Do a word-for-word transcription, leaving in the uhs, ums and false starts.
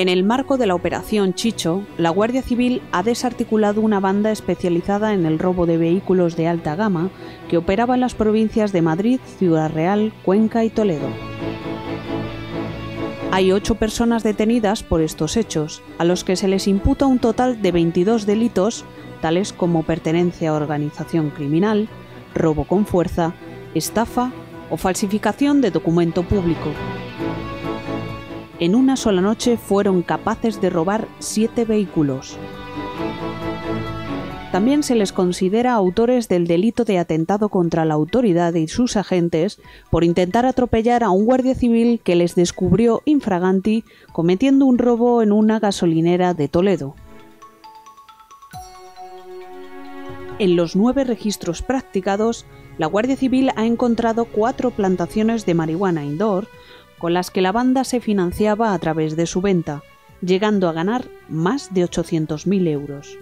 En el marco de la Operación Chicho, la Guardia Civil ha desarticulado una banda especializada en el robo de vehículos de alta gama que operaba en las provincias de Madrid, Ciudad Real, Cuenca y Toledo. Hay ocho personas detenidas por estos hechos, a los que se les imputa un total de veintidós delitos, tales como pertenencia a organización criminal, robo con fuerza, estafa o falsificación de documento público. En una sola noche fueron capaces de robar siete vehículos. También se les considera autores del delito de atentado contra la autoridad y sus agentes por intentar atropellar a un guardia civil que les descubrió infraganti cometiendo un robo en una gasolinera de Toledo. En los nueve registros practicados, la Guardia Civil ha encontrado cuatro plantaciones de marihuana indoor, con las que la banda se financiaba a través de su venta, llegando a ganar más de ochocientos mil euros.